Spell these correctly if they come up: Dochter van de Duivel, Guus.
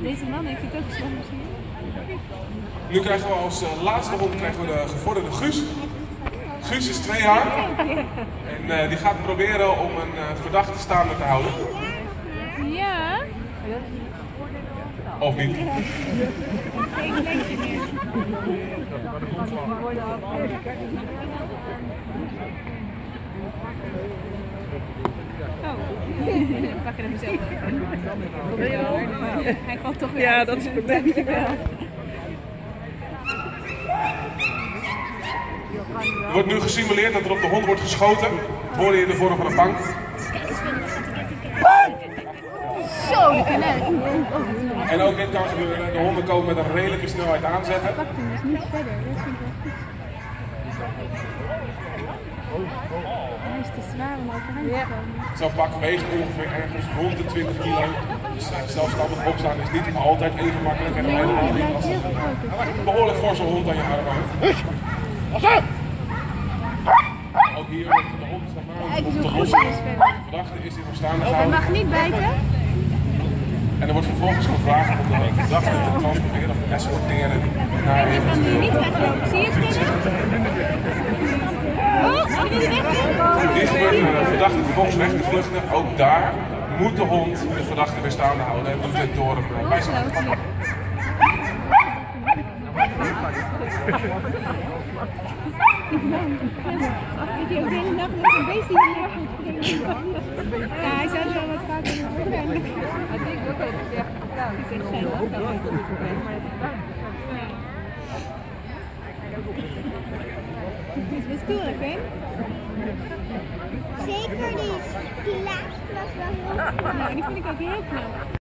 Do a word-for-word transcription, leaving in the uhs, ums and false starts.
Deze man heeft het ook gezond misschien. Nu krijgen we als uh, laatste hond krijgen we de gevorderde Guus. Guus is twee jaar en uh, die gaat proberen om een uh, verdachte staande te houden. Ja. Of niet? Ik denk het niet. Oh, pak hem zelf. Hij valt toch weer. Ja, dat is goed. Dankjewel. Er wordt nu gesimuleerd dat er op de hond wordt geschoten. Dat hoorde je in de vorm van een bank. Zo, dat kan uit. En ook dit kan gebeuren. De honden komen met een redelijke snelheid aanzetten. Ik pak hem dus niet verder. Dat vind ik wel goed. Hij is te zwaar om overheen te komen. Zo'n pak weegt ongeveer ergens rond de twintig kilo. Dus zelfstandig opstaan is niet altijd even makkelijk en helemaal niet lastig. Hij maakt een behoorlijk forse hond aan je arm uit. Ook hier wordt de hond om te lossen. De verdachte is in verstaande gehouden. Hij mag niet bijten. En er wordt vervolgens gevraagd om de verdachte te transporteren of te escorteren naar eventueel. Dit gebeurt de verdachte vervolgens weg te vluchten. Ook daar moet de hond de verdachte weer staande houden en doet dit door hem bij zijn hand. Ik denk dat met een beest die hier goed springen. Ja, hij zou wel wat vaker doen. Ik denk ook dat het echt vertrouwd is. Ik zei ook dat het goed is. Het is best stoer, hè? Zeker die. Die laatste was wel heel knap. Ja, die vind ik ook heel knap.